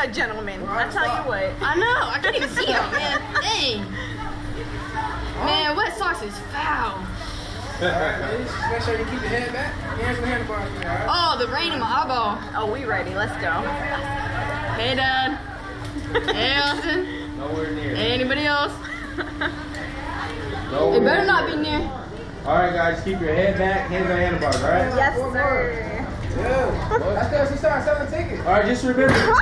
what a gentleman. I'll tell you what. I know. I can't even see him, man. Dang. Man, wet sauce is foul. Make sure you keep your head back. Oh, the rain in my eyeball. Oh, we ready. Let's go. Hey, Dad. Hey, Austin. Nowhere near. Hey, anybody else? It better not be near. All right, guys. Keep your head back. Hands on handlebars, all right? Yes, sir. Yeah. Well, I thought she started selling tickets. All right, just remember.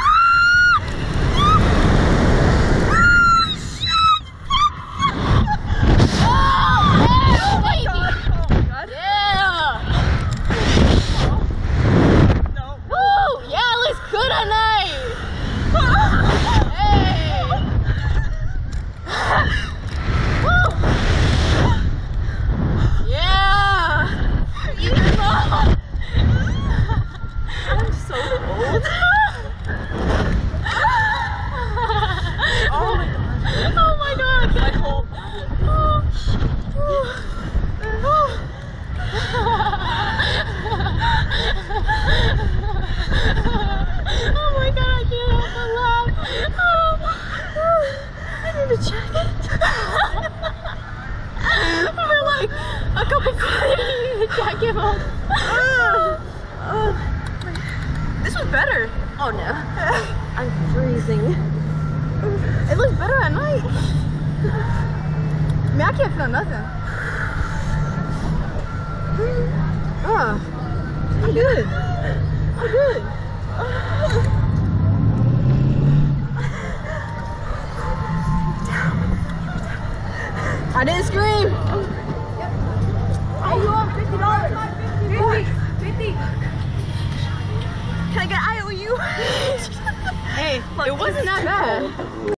Oh no, I'm freezing. It looks better at night. I mean, I can't feel nothing. Oh, I'm good. I'm good. I didn't scream. Oh, you want $50? 50. Can I get an IOU? Hey, look, it wasn't that bad.